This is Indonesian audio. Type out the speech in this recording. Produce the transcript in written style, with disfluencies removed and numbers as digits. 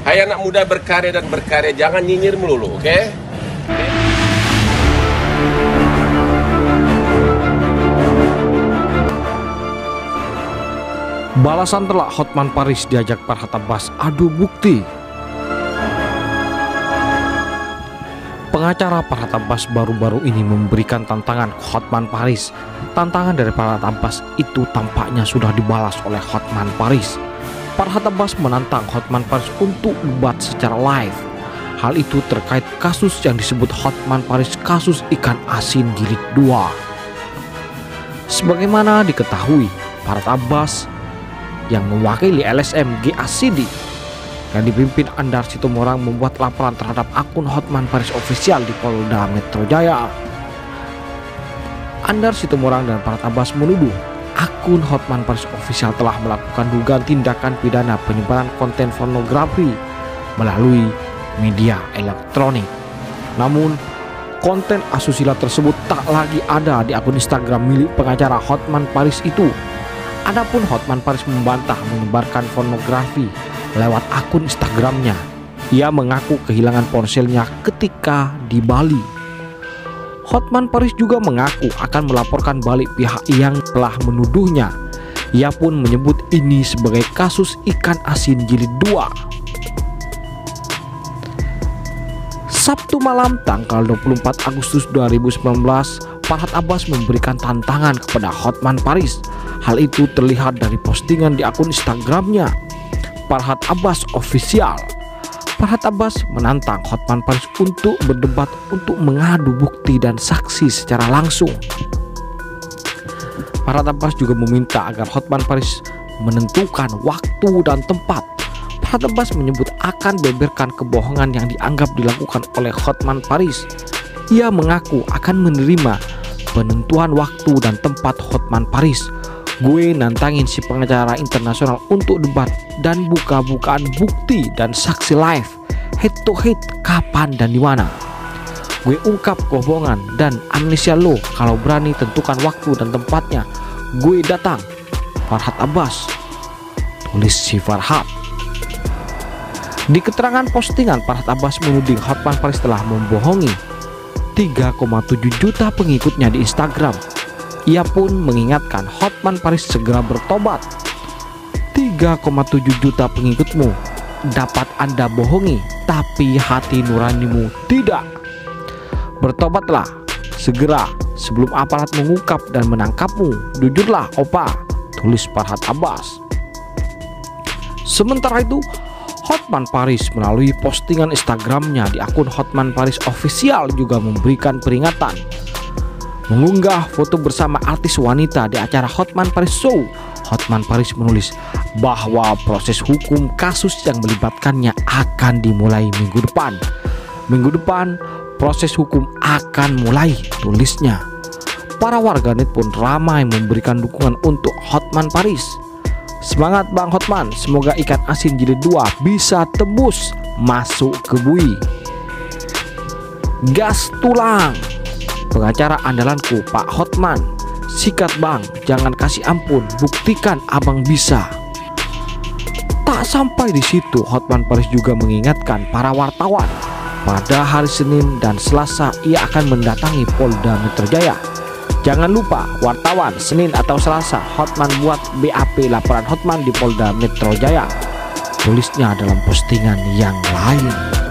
Hai anak muda berkarya dan berkarya, jangan nyinyir melulu, oke? Okay? Balasan telak Hotman Paris diajak Farhat Abbas adu bukti. Pengacara Farhat Abbas baru-baru ini memberikan tantangan ke Hotman Paris. Tantangan dari Farhat Abbas itu tampaknya sudah dibalas oleh Hotman Paris. Farhat Abbas menantang Hotman Paris untuk debat secara live. Hal itu terkait kasus yang disebut Hotman Paris kasus ikan asin jilid 2. Sebagaimana diketahui, Farhat Abbas yang mewakili LSM GACD yang dipimpin Andar Situmorang membuat laporan terhadap akun Hotman Paris official di Polda Metro Jaya. Andar Situmorang dan Farhat Abbas menuduh akun Hotman Paris official telah melakukan dugaan tindakan pidana penyebaran konten pornografi melalui media elektronik. Namun, konten asusila tersebut tak lagi ada di akun Instagram milik pengacara Hotman Paris itu. Adapun Hotman Paris membantah menyebarkan pornografi lewat akun Instagramnya. Ia mengaku kehilangan ponselnya ketika di Bali. Hotman Paris juga mengaku akan melaporkan balik pihak yang telah menuduhnya. Ia pun menyebut ini sebagai kasus ikan asin jilid 2. Sabtu malam tanggal 24 Agustus 2019 Farhat Abbas memberikan tantangan kepada Hotman Paris. Hal itu terlihat dari postingan di akun Instagramnya, Farhat Abbas Official. Farhat Abbas menantang Hotman Paris untuk berdebat untuk mengadu bukti dan saksi secara langsung. Farhat Abbas juga meminta agar Hotman Paris menentukan waktu dan tempat. Farhat Abbas menyebut akan beberkan kebohongan yang dianggap dilakukan oleh Hotman Paris. Ia mengaku akan menerima penentuan waktu dan tempat Hotman Paris. Gue nantangin si pengacara internasional untuk debat dan buka-bukaan bukti dan saksi live head to head kapan dan di mana. Gue ungkap kebohongan dan amnesia lo, kalau berani tentukan waktu dan tempatnya. Gue datang, Farhat Abbas, tulis si Farhat. Di keterangan postingan, Farhat Abbas menuding Hotman Paris telah membohongi 3,7 juta pengikutnya di Instagram. Ia pun mengingatkan Hotman Paris segera bertobat. 3,7 juta pengikutmu dapat Anda bohongi, tapi hati nuranimu tidak. Bertobatlah segera sebelum aparat mengungkap dan menangkapmu. Jujurlah, opa, tulis Farhat Abbas. Sementara itu, Hotman Paris melalui postingan Instagramnya di akun Hotman Paris Official juga memberikan peringatan. Mengunggah foto bersama artis wanita di acara Hotman Paris Show, Hotman Paris menulis bahwa proses hukum kasus yang melibatkannya akan dimulai minggu depan. Minggu depan proses hukum akan mulai, tulisnya. Para warganet pun ramai memberikan dukungan untuk Hotman Paris. Semangat Bang Hotman, semoga ikan asin jilid 2 bisa tembus masuk ke bui. Gas tulang, pengacara andalanku Pak Hotman. Sikat Bang, jangan kasih ampun, buktikan Abang bisa. Tak sampai di situ, Hotman Paris juga mengingatkan para wartawan. Pada hari Senin dan Selasa ia akan mendatangi Polda Metro Jaya. Jangan lupa wartawan, Senin atau Selasa Hotman buat BAP laporan Hotman di Polda Metro Jaya, tulisnya dalam postingan yang lain.